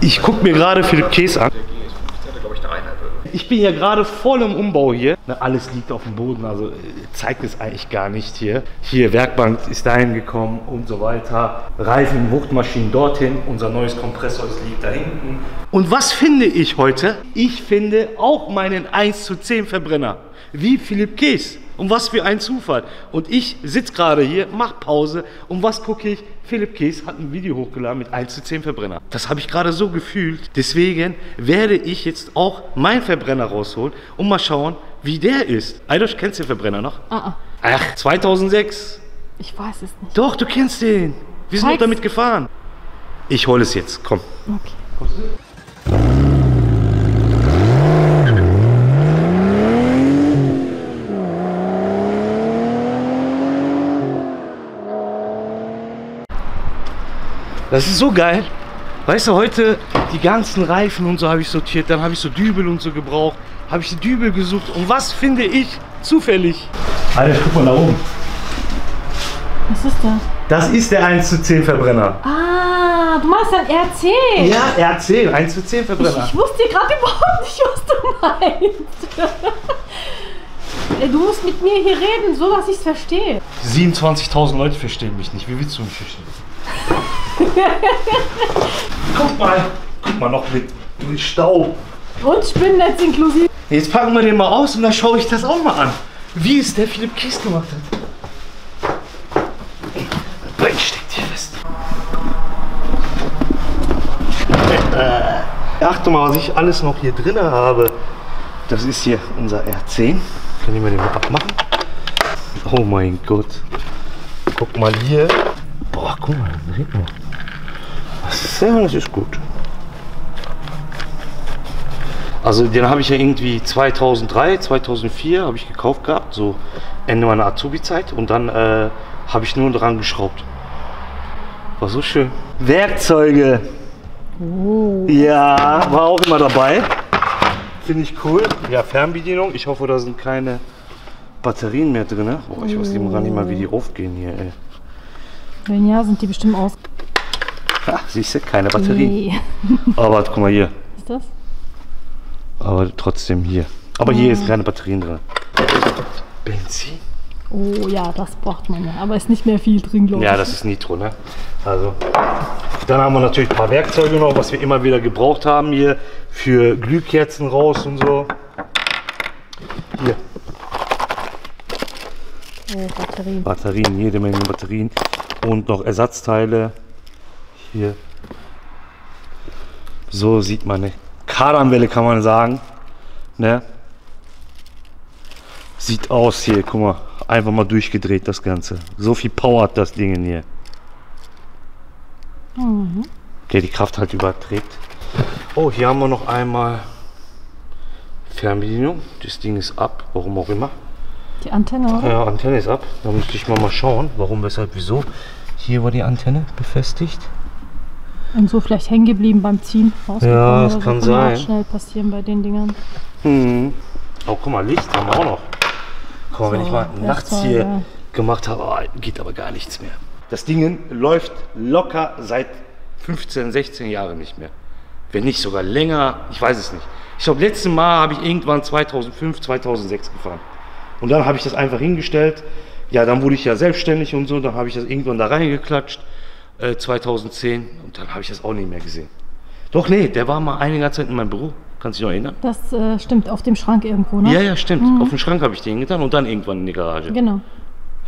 Ich gucke mir gerade Philipp Kaess an. Ich bin ja gerade voll im Umbau hier. Na, alles liegt auf dem Boden, also zeigt es eigentlich gar nicht hier. Hier, Werkbank ist dahin gekommen und so weiter. Reifen, Wuchtmaschinen dorthin. Unser neues Kompressor liegt da hinten. Und was finde ich heute? Ich finde auch meinen 1:10 Verbrenner. Wie Philipp Kaess. Und was für ein Zufall. Und ich sitze gerade hier, mache Pause. Und was gucke ich? Philipp Kaess hat ein Video hochgeladen mit 1:10 Verbrenner. Das habe ich gerade so gefühlt. Deswegen werde ich jetzt auch meinen Verbrenner rausholen und mal schauen, wie der ist. Eidosch, kennst du den Verbrenner noch? Ach, 2006. Ich weiß es nicht. Doch, du kennst den. Wir sind auch damit gefahren. Ich hole es jetzt. Komm. Okay. Kommst du? Das ist so geil. Weißt du, heute die ganzen Reifen und so habe ich sortiert. Dann habe ich so Dübel und so gebraucht. Habe ich die Dübel gesucht. Und was finde ich zufällig? Alter, guck mal da oben. Was ist das? Das ist der 1:10 Verbrenner. Ah, du machst dann RC. Ja, RC, 1:10 Verbrenner. Ich wusste gerade überhaupt nicht, was du meinst. Du musst mit mir hier reden, so dass ich es verstehe. 27.000 Leute verstehen mich nicht. Wie willst du mich verstehen? Guck mal noch mit Staub. Und Spinnennetz inklusive. Jetzt packen wir den mal aus und dann schaue ich das auch mal an. Wie es der Philipp Kaess gemacht hat. Bein steckt hier fest. Achte mal, was ich alles noch hier drin habe. Das ist hier unser R10. Kann ich mal den mal abmachen. Oh mein Gott. Guck mal hier. Boah, guck mal, seht mal. Das ist gut. Also den habe ich ja irgendwie 2003, 2004 habe ich gekauft gehabt, so Ende meiner Azubi-Zeit. Und dann habe ich nur dran geschraubt. War so schön. Werkzeuge. Ja, war auch immer dabei. Finde ich cool. Ja, Fernbedienung. Ich hoffe, da sind keine Batterien mehr drin. Ne? Boah, ich weiß immer nicht mal, wie die aufgehen hier, ey. Wenn ja, sind die bestimmt aus. Ach, siehst du, keine Batterie. Nee. Aber guck mal hier. Was ist das? Aber trotzdem hier. Aber hier ist keine Batterien drin. Benzin? Oh ja, das braucht man ja. Aber ist nicht mehr viel drin, glaube ich. Ja, das ist Nitro, ne? Also. Dann haben wir natürlich ein paar Werkzeuge noch, was wir immer wieder gebraucht haben hier. Für Glühkerzen raus und so. Hier. Oh, Batterien. Batterien, jede Menge Batterien. Und noch Ersatzteile. Hier. So sieht man eine Kardanwelle, kann man sagen. Ne? Sieht aus hier, guck mal. Einfach mal durchgedreht das Ganze. So viel Power hat das Ding hier. Okay, die Kraft halt überträgt. Oh, hier haben wir noch einmal Fernbedienung. Das Ding ist ab, warum auch immer. Die Antenne, oder? Ja, Antenne ist ab. Da müsste ich mal schauen, warum, weshalb, wieso. Hier war die Antenne befestigt. Und so vielleicht hängen geblieben beim Ziehen. Ja, das kann sein. Das kann schnell passieren bei den Dingern. Oh, guck mal, Licht haben wir auch noch. Guck mal, so, wenn ich mal nachts hier gemacht habe, oh, geht aber gar nichts mehr. Das Ding läuft locker seit 15, 16 Jahren nicht mehr. Wenn nicht sogar länger, ich weiß es nicht. Ich glaube, letztes Mal habe ich irgendwann 2005, 2006 gefahren. Und dann habe ich das einfach hingestellt. Ja, dann wurde ich ja selbstständig und so. Dann habe ich das irgendwann da reingeklatscht. 2010 und dann habe ich das auch nicht mehr gesehen. Doch, nee, der war mal einiger Zeit in meinem Büro. Kannst du dich noch erinnern? Das stimmt, auf dem Schrank irgendwo, ne? Ja, ja, stimmt. Auf dem Schrank habe ich den getan und dann irgendwann in die Garage. Genau.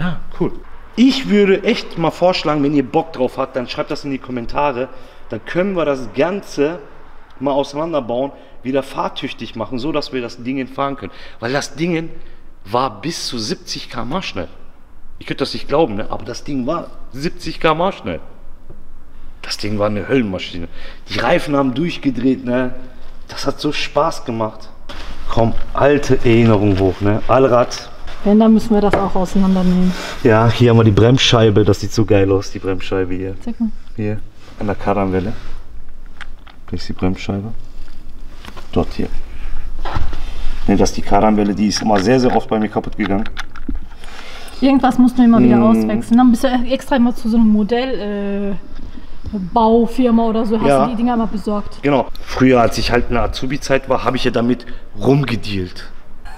Ja, cool. Ich würde echt mal vorschlagen, wenn ihr Bock drauf habt, dann schreibt das in die Kommentare. Dann können wir das Ganze mal auseinanderbauen, wieder fahrtüchtig machen, so dass wir das Ding fahren können. Weil das Ding war bis zu 70 km/h schnell. Ich könnte das nicht glauben, ne? Aber das Ding war 70 km/h schnell. Das Ding war eine Höllenmaschine. Die Reifen haben durchgedreht, ne? Das hat so Spaß gemacht. Komm, alte Erinnerung hoch, ne? Allrad. Wenn, dann müssen wir das auch auseinandernehmen. Ja, hier haben wir die Bremsscheibe. Das sieht so geil aus, die Bremsscheibe hier. Hier, an der Kardanwelle. Das ist die Bremsscheibe. Dort hier. Ne, das ist die Kardanwelle. Die ist immer sehr, sehr oft bei mir kaputt gegangen. Irgendwas musst du immer wieder auswechseln. Dann bist du extra immer zu so einem Modell... Baufirma oder so, hast du die Dinger mal besorgt? Genau. Früher, als ich halt in der Azubi-Zeit war, habe ich ja damit rumgedealt.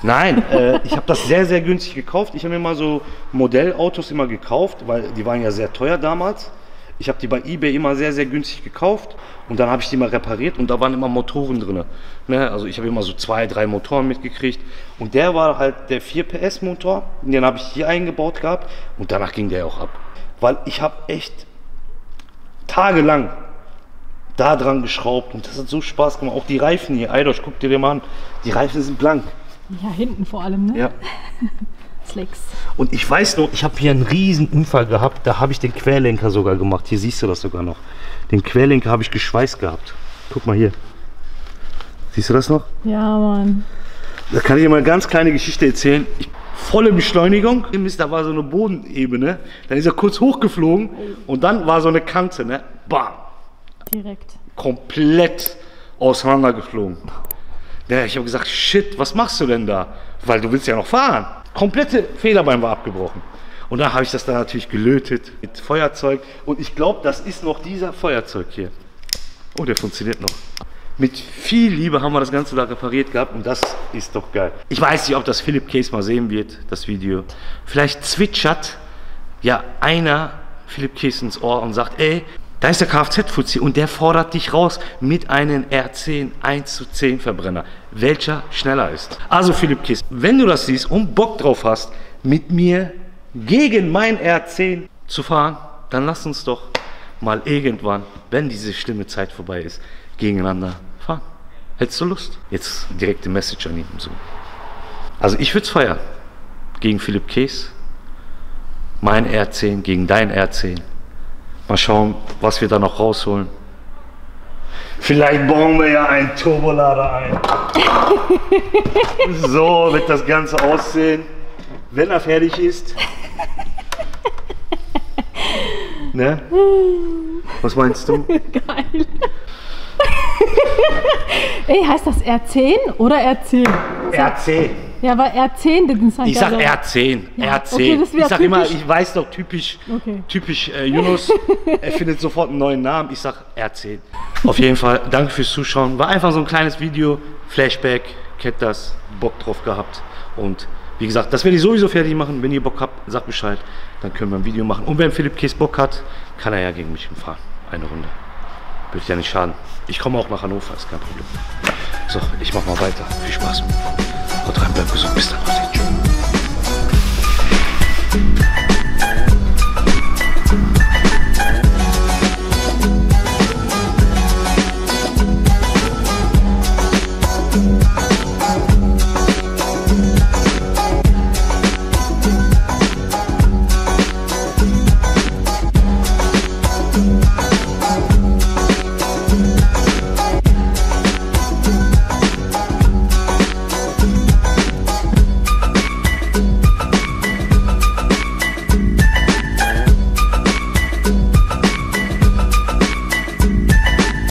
Nein, ich habe das sehr, sehr günstig gekauft. Ich habe mir mal so Modellautos immer gekauft, weil die waren ja sehr teuer damals. Ich habe die bei eBay immer sehr, sehr günstig gekauft und dann habe ich die mal repariert und da waren immer Motoren drin. Ne? Also ich habe immer so 2, 3 Motoren mitgekriegt und der war halt der 4 PS Motor, den habe ich hier eingebaut gehabt und danach ging der auch ab. Weil ich habe echt tagelang da dran geschraubt und das hat so Spaß gemacht. Auch die Reifen hier, Eidosch, guck dir den mal an, die Reifen sind blank. Ja, hinten vor allem, ne? Ja. Slicks. Und ich weiß noch, ich habe hier einen riesen Unfall gehabt, da habe ich den Querlenker sogar gemacht. Hier siehst du das sogar noch. Den Querlenker habe ich geschweißt gehabt. Guck mal hier. Siehst du das noch? Ja, Mann. Da kann ich dir mal eine ganz kleine Geschichte erzählen. Volle Beschleunigung. Da war so eine Bodenebene. Dann ist er kurz hochgeflogen und dann war so eine Kante, ne? Bam. Direkt. Komplett auseinandergeflogen. Ja, ich habe gesagt, shit, was machst du denn da? Weil du willst ja noch fahren. Komplette Federbein war abgebrochen. Und dann habe ich das dann natürlich gelötet mit Feuerzeug. Und ich glaube, das ist noch dieser Feuerzeug hier. Oh, der funktioniert noch. Mit viel Liebe haben wir das Ganze da repariert gehabt und das ist doch geil. Ich weiß nicht, ob das Philipp Kaess mal sehen wird, das Video. Vielleicht zwitschert ja einer Philipp Kaess ins Ohr und sagt, ey, da ist der KFZ Fuzi und der fordert dich raus mit einem R10 1:10 Verbrenner. Welcher schneller ist. Also Philipp Kaess, wenn du das siehst und Bock drauf hast, mit mir gegen mein R10 zu fahren, dann lass uns doch mal irgendwann, wenn diese schlimme Zeit vorbei ist, gegeneinander fahren. Hättest du Lust? Jetzt direkte Message an ihn und so. Also ich würde es feiern. Gegen Philipp Kaess. Mein R10 gegen dein R10. Mal schauen, was wir da noch rausholen. Vielleicht bauen wir ja einen Turbolader ein. So wird das Ganze aussehen, wenn er fertig ist. Ne? Was meinst du? Geil. Ey, heißt das R10 oder R10? R10. Ja, aber R10, das ist halt ich sag R10, ja. R10. Okay, das ich sag immer, ich weiß doch, typisch, okay. Typisch Yunus, er findet sofort einen neuen Namen, ich sag R10. Auf jeden Fall, danke fürs Zuschauen, war einfach so ein kleines Video, Flashback, kennt das, Bock drauf gehabt und wie gesagt, das werde ich sowieso fertig machen, wenn ihr Bock habt, sagt Bescheid, dann können wir ein Video machen und wenn Philipp Kaess Bock hat, kann er ja gegen mich fahren, eine Runde, würde ja nicht schaden. Ich komme auch nach Hannover, ist kein Problem. So, ich mach mal weiter, viel Spaß. Haut rein, bleibt gesund, bis dann.